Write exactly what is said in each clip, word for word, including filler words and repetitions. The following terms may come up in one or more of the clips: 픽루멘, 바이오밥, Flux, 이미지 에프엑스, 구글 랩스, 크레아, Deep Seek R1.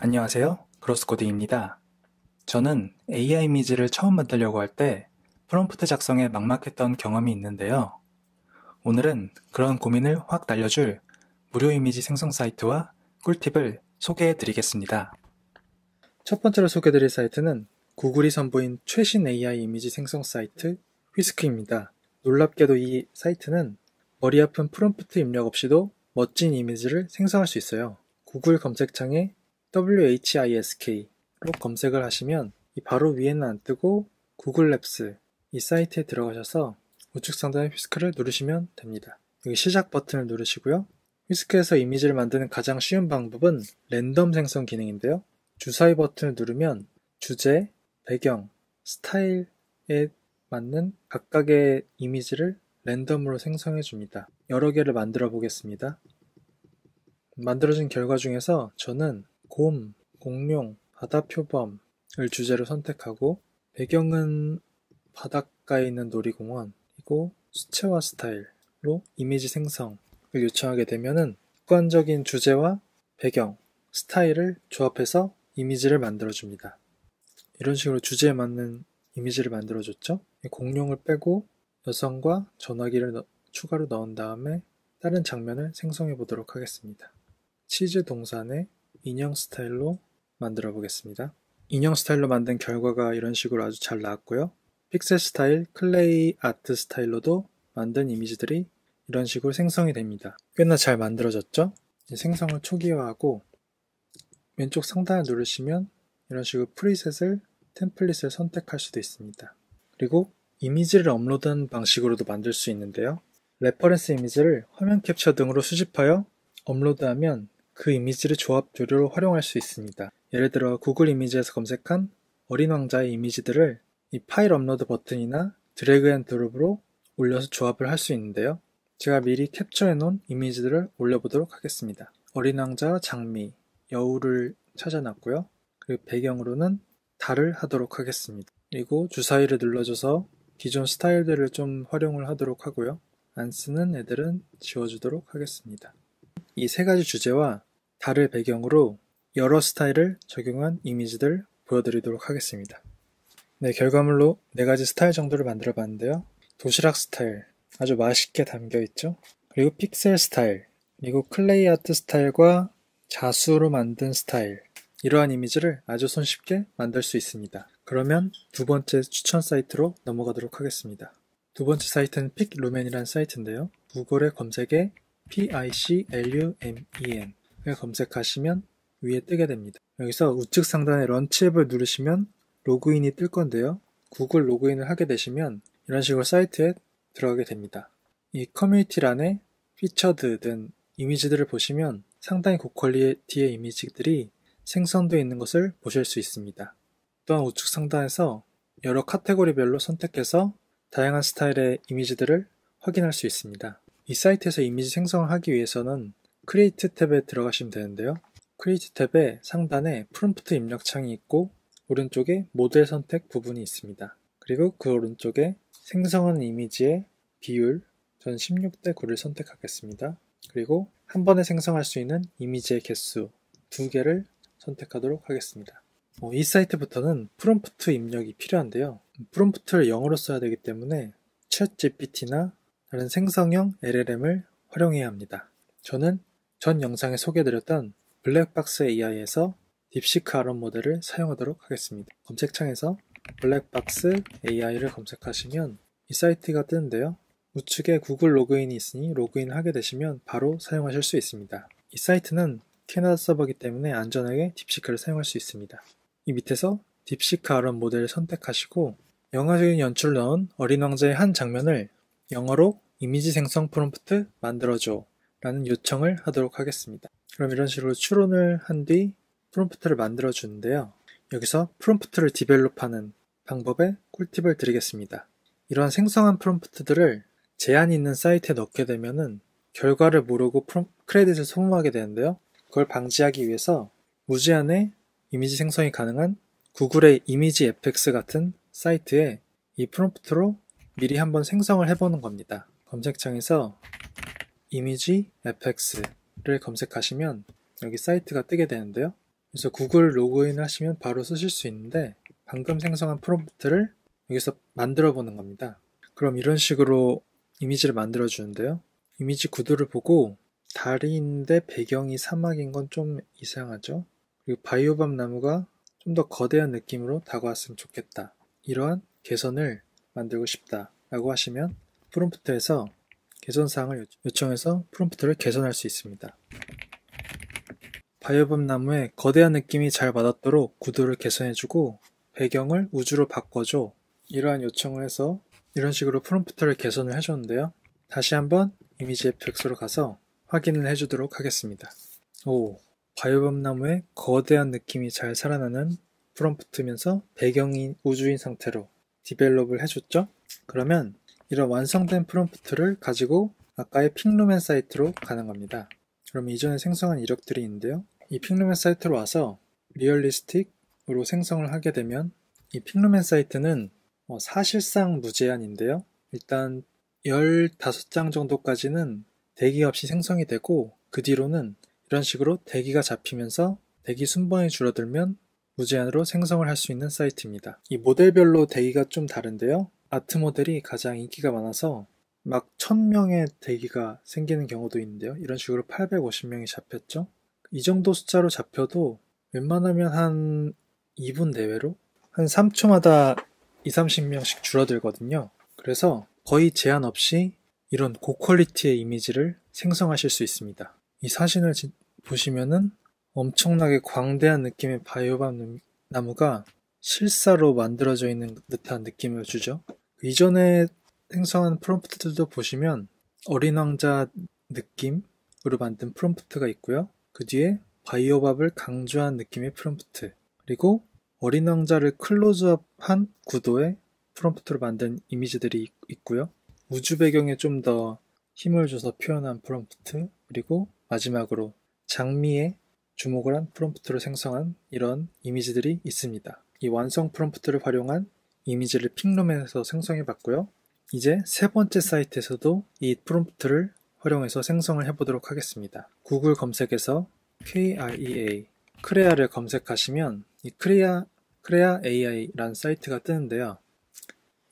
안녕하세요, 그로스코딩입니다. 저는 에이아이 이미지를 처음 만들려고 할 때 프롬프트 작성에 막막했던 경험이 있는데요. 오늘은 그런 고민을 확 날려줄 무료 이미지 생성 사이트와 꿀팁을 소개해 드리겠습니다. 첫 번째로 소개해 드릴 사이트는 구글이 선보인 최신 에이아이 이미지 생성 사이트 휘스크입니다. 놀랍게도 이 사이트는 머리 아픈 프롬프트 입력 없이도 멋진 이미지를 생성할 수 있어요. 구글 검색창에 더블유 에이치 아이 에스 케이로 검색을 하시면 이 바로 위에는 안 뜨고 구글 랩스 이 사이트에 들어가셔서 우측 상단의 휘스크를 누르시면 됩니다. 여기 시작 버튼을 누르시고요. 휘스크에서 이미지를 만드는 가장 쉬운 방법은 랜덤 생성 기능인데요. 주사위 버튼을 누르면 주제, 배경, 스타일에 맞는 각각의 이미지를 랜덤으로 생성해 줍니다. 여러 개를 만들어 보겠습니다. 만들어진 결과 중에서 저는 곰, 공룡, 바다 표범을 주제로 선택하고 배경은 바닷가에 있는 놀이공원이고 수채화 스타일로 이미지 생성을 요청하게 되면은 객관적인 주제와 배경, 스타일을 조합해서 이미지를 만들어줍니다. 이런 식으로 주제에 맞는 이미지를 만들어줬죠. 공룡을 빼고 여성과 전화기를 넣, 추가로 넣은 다음에 다른 장면을 생성해 보도록 하겠습니다. 치즈 동산의 인형 스타일로 만들어 보겠습니다. 인형 스타일로 만든 결과가 이런 식으로 아주 잘 나왔고요. 픽셀 스타일, 클레이 아트 스타일로도 만든 이미지들이 이런 식으로 생성이 됩니다. 꽤나 잘 만들어졌죠? 이제 생성을 초기화하고 왼쪽 상단을 누르시면 이런 식으로 프리셋을, 템플릿을 선택할 수도 있습니다. 그리고 이미지를 업로드하는 방식으로도 만들 수 있는데요. 레퍼런스 이미지를 화면 캡처 등으로 수집하여 업로드하면 그 이미지를 조합 도료로 활용할 수 있습니다. 예를 들어 구글 이미지에서 검색한 어린 왕자의 이미지들을 이 파일 업로드 버튼이나 드래그 앤 드롭으로 올려서 조합을 할 수 있는데요. 제가 미리 캡처해 놓은 이미지들을 올려보도록 하겠습니다. 어린 왕자와 장미, 여우를 찾아놨고요. 그리고 배경으로는 달을 하도록 하겠습니다. 그리고 주사위를 눌러줘서 기존 스타일들을 좀 활용을 하도록 하고요. 안 쓰는 애들은 지워주도록 하겠습니다. 이 세 가지 주제와 달을 배경으로 여러 스타일을 적용한 이미지들 보여드리도록 하겠습니다. 네, 결과물로 네 가지 스타일 정도를 만들어 봤는데요. 도시락 스타일, 아주 맛있게 담겨 있죠. 그리고 픽셀 스타일, 그리고 클레이 아트 스타일과 자수로 만든 스타일, 이러한 이미지를 아주 손쉽게 만들 수 있습니다. 그러면 두 번째 추천 사이트로 넘어가도록 하겠습니다. 두 번째 사이트는 픽루멘이라는 사이트인데요. 구글의 검색에 피 아이 씨 엘 유 엠 이 엔을 검색하시면 위에 뜨게 됩니다. 여기서 우측 상단에 런치 앱을 누르시면 로그인이 뜰 건데요. 구글 로그인을 하게 되시면 이런 식으로 사이트에 들어가게 됩니다. 이 커뮤니티란에 피처드 된 이미지들을 보시면 상당히 고퀄리티의 이미지들이 생성되어 있는 것을 보실 수 있습니다. 또한 우측 상단에서 여러 카테고리별로 선택해서 다양한 스타일의 이미지들을 확인할 수 있습니다. 이 사이트에서 이미지 생성을 하기 위해서는 크리에이트 탭에 들어가시면 되는데요. 크리에이트 탭의 상단에 프롬프트 입력 창이 있고 오른쪽에 모델 선택 부분이 있습니다. 그리고 그 오른쪽에 생성한 이미지의 비율, 전 십육 대 구를 선택하겠습니다. 그리고 한 번에 생성할 수 있는 이미지의 개수 두 개를 선택하도록 하겠습니다. 어, 이 사이트부터는 프롬프트 입력이 필요한데요. 프롬프트를 영어로 써야 되기 때문에 챗 지피티나 다른 생성형 엘엘엠을 활용해야 합니다. 저는 전 영상에 소개해드렸던 블랙박스 에이아이에서 딥시크 알 원 모델을 사용하도록 하겠습니다. 검색창에서 블랙박스 에이아이를 검색하시면 이 사이트가 뜨는데요. 우측에 구글 로그인이 있으니 로그인하게 되시면 바로 사용하실 수 있습니다. 이 사이트는 캐나다 서버이기 때문에 안전하게 딥시크를 사용할 수 있습니다. 이 밑에서 딥시크 알 원 모델을 선택하시고 영화적인 연출을 넣은 어린 왕자의 한 장면을 영어로 이미지 생성 프롬프트 만들어줘 라는 요청을 하도록 하겠습니다. 그럼 이런 식으로 추론을 한 뒤 프롬프트를 만들어 주는데요. 여기서 프롬프트를 디벨롭하는 방법의 꿀팁을 드리겠습니다. 이러한 생성한 프롬프트들을 제한이 있는 사이트에 넣게 되면은 결과를 모르고 크레딧을 소모하게 되는데요. 그걸 방지하기 위해서 무제한의 이미지 생성이 가능한 구글의 이미지 에프엑스 같은 사이트에 이 프롬프트로 미리 한번 생성을 해보는 겁니다. 검색창에서 이미지 에프엑스를 검색하시면 여기 사이트가 뜨게 되는데요. 그래서 구글 로그인 하시면 바로 쓰실 수 있는데, 방금 생성한 프롬프트를 여기서 만들어 보는 겁니다. 그럼 이런 식으로 이미지를 만들어 주는데요, 이미지 구도를 보고 달인데 배경이 사막인 건 좀 이상하죠. 그리고 바이오밤 나무가 좀 더 거대한 느낌으로 다가왔으면 좋겠다, 이러한 개선을 만들고 싶다 라고 하시면 프롬프트에서 개선사항을 요청해서 프롬프트를 개선할 수 있습니다. 바이오밤 나무에 거대한 느낌이 잘 맞았도록 구도를 개선해주고 배경을 우주로 바꿔줘, 이러한 요청을 해서 이런 식으로 프롬프트를 개선을 해줬는데요, 다시 한번 이미지 에프엑스로 가서 확인을 해주도록 하겠습니다. 오, 바이오밤 나무에 거대한 느낌이 잘 살아나는 프롬프트면서 배경이 우주인 상태로 디벨롭을 해줬죠. 그러면 이런 완성된 프롬프트를 가지고 아까의 픽루멘 사이트로 가는 겁니다. 그럼 이전에 생성한 이력들이 있는데요, 이 픽루멘 사이트로 와서 리얼리스틱으로 생성을 하게 되면, 이 픽루멘 사이트는 사실상 무제한인데요, 일단 열다섯 장 정도까지는 대기 없이 생성이 되고, 그 뒤로는 이런 식으로 대기가 잡히면서 대기 순번이 줄어들면 무제한으로 생성을 할 수 있는 사이트입니다. 이 모델별로 대기가 좀 다른데요, 아트 모델이 가장 인기가 많아서 막 천 명의 대기가 생기는 경우도 있는데요, 이런 식으로 팔백오십 명이 잡혔죠. 이 정도 숫자로 잡혀도 웬만하면 한 이 분 내외로 한 삼 초마다 이삼십 명씩 줄어들거든요. 그래서 거의 제한 없이 이런 고퀄리티의 이미지를 생성하실 수 있습니다. 이 사진을 보시면은 엄청나게 광대한 느낌의 바이오밤 나무가 실사로 만들어져 있는 듯한 느낌을 주죠. 이전에 생성한 프롬프트들도 보시면 어린 왕자 느낌으로 만든 프롬프트가 있고요, 그 뒤에 바이오밥을 강조한 느낌의 프롬프트, 그리고 어린 왕자를 클로즈업한 구도의 프롬프트로 만든 이미지들이 있고요, 우주 배경에 좀 더 힘을 줘서 표현한 프롬프트, 그리고 마지막으로 장미에 주목을 한 프롬프트로 생성한 이런 이미지들이 있습니다. 이 완성 프롬프트를 활용한 이미지를 픽루멘에서 생성해 봤고요, 이제 세 번째 사이트에서도 이 프롬프트를 활용해서 생성을 해보도록 하겠습니다. 구글 검색에서 케이알이에이, 크레아를 검색하시면 이 크레아, 크레아 에이아이라는 사이트가 뜨는데요,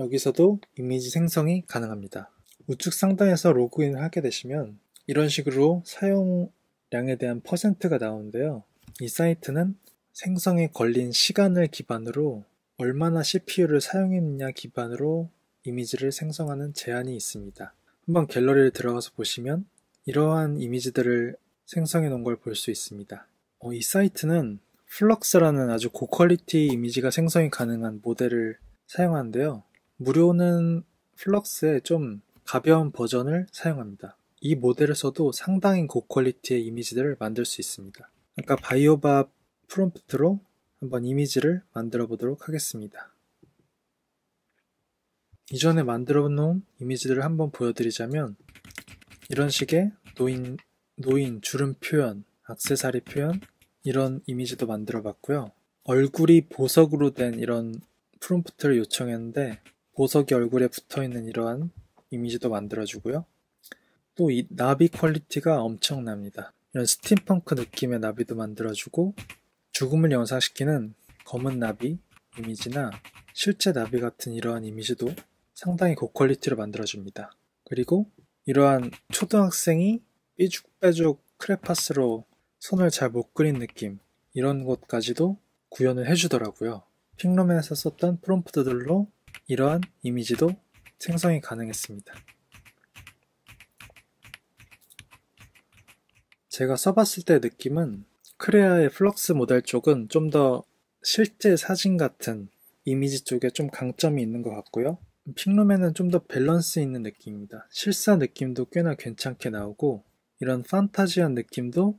여기서도 이미지 생성이 가능합니다. 우측 상단에서 로그인을 하게 되시면 이런 식으로 사용량에 대한 퍼센트가 나오는데요, 이 사이트는 생성에 걸린 시간을 기반으로 얼마나 씨피유를 사용했느냐 기반으로 이미지를 생성하는 제한이 있습니다. 한번 갤러리를 들어가서 보시면 이러한 이미지들을 생성해 놓은 걸 볼 수 있습니다. 어, 이 사이트는 플럭스라는 아주 고퀄리티 이미지가 생성이 가능한 모델을 사용하는데요, 무료는 플럭스의 좀 가벼운 버전을 사용합니다. 이 모델에서도 상당히 고퀄리티의 이미지들을 만들 수 있습니다. 아까 바이오밥 프롬프트로 한번 이미지를 만들어 보도록 하겠습니다. 이전에 만들어 놓은 이미지들을 한번 보여드리자면 이런 식의 노인, 노인, 주름 표현, 액세서리 표현, 이런 이미지도 만들어 봤고요, 얼굴이 보석으로 된 이런 프롬프트를 요청했는데 보석이 얼굴에 붙어있는 이러한 이미지도 만들어 주고요, 또 이 나비 퀄리티가 엄청납니다. 이런 스팀펑크 느낌의 나비도 만들어 주고, 죽음을 연상시키는 검은 나비 이미지나 실제 나비 같은 이러한 이미지도 상당히 고퀄리티로 만들어줍니다. 그리고 이러한 초등학생이 삐죽빼죽 크레파스로 손을 잘 못 그린 느낌, 이런 것까지도 구현을 해주더라고요. 픽루멘에서 썼던 프롬프트들로 이러한 이미지도 생성이 가능했습니다. 제가 써봤을 때 느낌은 크레아의 플럭스 모델 쪽은 좀 더 실제 사진 같은 이미지 쪽에 좀 강점이 있는 것 같고요, 픽루멘은 좀 더 밸런스 있는 느낌입니다. 실사 느낌도 꽤나 괜찮게 나오고 이런 판타지한 느낌도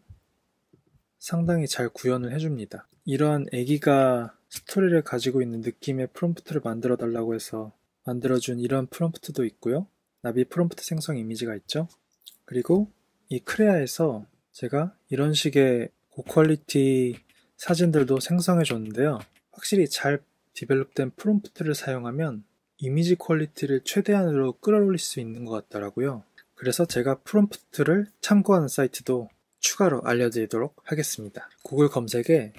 상당히 잘 구현을 해줍니다. 이러한 애기가 스토리를 가지고 있는 느낌의 프롬프트를 만들어 달라고 해서 만들어준 이런 프롬프트도 있고요, 나비 프롬프트 생성 이미지가 있죠. 그리고 이 크레아에서 제가 이런 식의 고퀄리티 사진들도 생성해 줬는데요, 확실히 잘 디벨롭된 프롬프트를 사용하면 이미지 퀄리티를 최대한으로 끌어올릴 수 있는 것 같더라고요. 그래서 제가 프롬프트를 참고하는 사이트도 추가로 알려드리도록 하겠습니다. 구글 검색에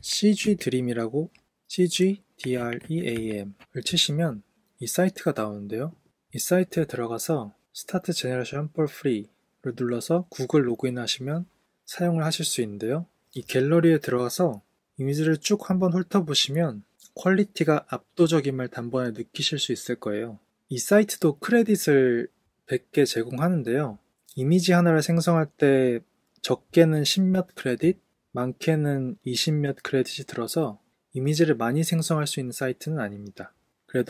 cgdream이라고 cgdream을 치시면 이 사이트가 나오는데요. 이 사이트에 들어가서 Start Generation for Free를 눌러서 구글 로그인 하시면 사용을 하실 수 있는데요. 이 갤러리에 들어가서 이미지를 쭉 한번 훑어보시면 퀄리티가 압도적임을 단번에 느끼실 수 있을 거예요. 이 사이트도 크레딧을 백 개 제공하는데요. 이미지 하나를 생성할 때 적게는 십몇 크레딧, 많게는 이십몇 크레딧이 들어서 이미지를 많이 생성할 수 있는 사이트는 아닙니다.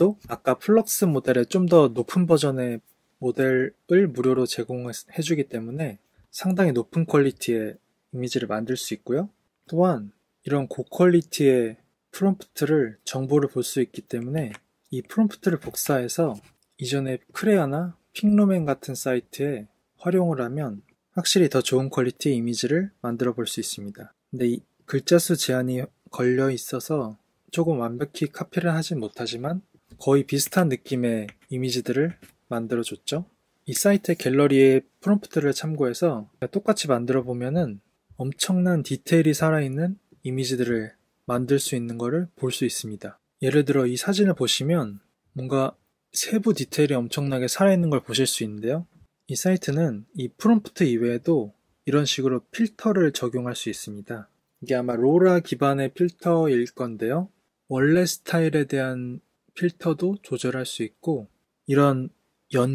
그래도 아까 플럭스 모델의 좀 더 높은 버전의 모델을 무료로 제공해주기 때문에 상당히 높은 퀄리티의 이미지를 만들 수 있고요. 또한 이런 고퀄리티의 프롬프트를 정보를 볼 수 있기 때문에 이 프롬프트를 복사해서 이전에 크레아나 픽루멘 같은 사이트에 활용을 하면 확실히 더 좋은 퀄리티의 이미지를 만들어 볼 수 있습니다. 근데 이 글자 수 제한이 걸려 있어서 조금 완벽히 카피를 하진 못하지만 거의 비슷한 느낌의 이미지들을 만들어 줬죠. 이 사이트의 갤러리의 프롬프트를 참고해서 똑같이 만들어 보면은 엄청난 디테일이 살아있는 이미지들을 만들 수 있는 것을 볼 수 있습니다. 예를 들어 이 사진을 보시면 뭔가 세부 디테일이 엄청나게 살아있는 걸 보실 수 있는데요. 이 사이트는 이 프롬프트 이외에도 이런 식으로 필터를 적용할 수 있습니다. 이게 아마 로라 기반의 필터일 건데요. 원래 스타일에 대한 필터도 조절할 수 있고 이런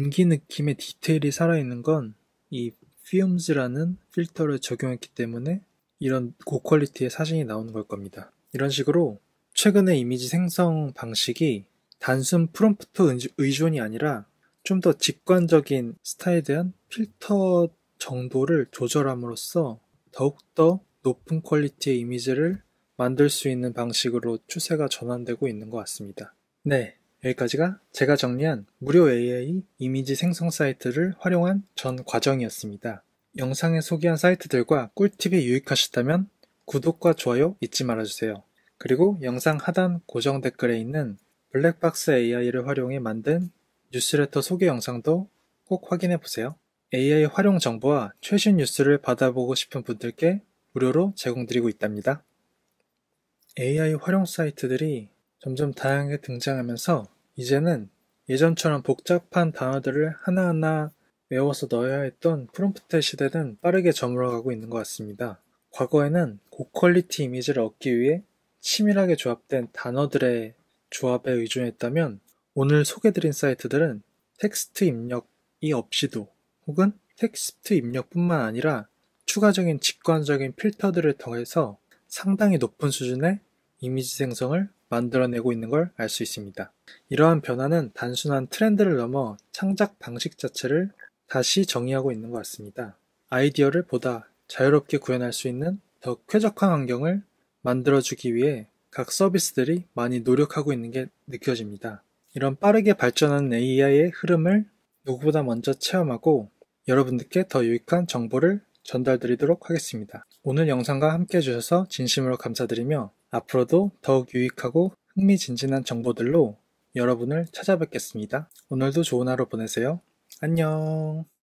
연기 느낌의 디테일이 살아있는 건 이 퓨움즈라는 필터를 적용했기 때문에 이런 고퀄리티의 사진이 나오는 걸 겁니다. 이런 식으로 최근의 이미지 생성 방식이 단순 프롬프트 의존이 아니라 좀 더 직관적인 스타일에 대한 필터 정도를 조절함으로써 더욱더 높은 퀄리티의 이미지를 만들 수 있는 방식으로 추세가 전환되고 있는 것 같습니다. 네, 여기까지가 제가 정리한 무료 에이아이 이미지 생성 사이트를 활용한 전 과정이었습니다. 영상에 소개한 사이트들과 꿀팁이 유익하셨다면 구독과 좋아요 잊지 말아주세요. 그리고 영상 하단 고정 댓글에 있는 블랙박스 에이아이를 활용해 만든 뉴스레터 소개 영상도 꼭 확인해보세요. 에이아이 활용 정보와 최신 뉴스를 받아보고 싶은 분들께 무료로 제공드리고 있답니다. 에이아이 활용 사이트들이 점점 다양하게 등장하면서 이제는 예전처럼 복잡한 단어들을 하나하나 외워서 넣어야 했던 프롬프트의 시대는 빠르게 저물어가고 있는 것 같습니다. 과거에는 고퀄리티 이미지를 얻기 위해 치밀하게 조합된 단어들의 조합에 의존했다면 오늘 소개드린 사이트들은 텍스트 입력이 없이도 혹은 텍스트 입력뿐만 아니라 추가적인 직관적인 필터들을 더해서 상당히 높은 수준의 이미지 생성을 만들어내고 있는 걸 알 수 있습니다. 이러한 변화는 단순한 트렌드를 넘어 창작 방식 자체를 다시 정의하고 있는 것 같습니다. 아이디어를 보다 자유롭게 구현할 수 있는 더 쾌적한 환경을 만들어주기 위해 각 서비스들이 많이 노력하고 있는 게 느껴집니다. 이런 빠르게 발전하는 에이아이의 흐름을 누구보다 먼저 체험하고 여러분들께 더 유익한 정보를 전달드리도록 하겠습니다. 오늘 영상과 함께 해주셔서 진심으로 감사드리며 앞으로도 더욱 유익하고 흥미진진한 정보들로 여러분을 찾아뵙겠습니다. 오늘도 좋은 하루 보내세요. 안녕.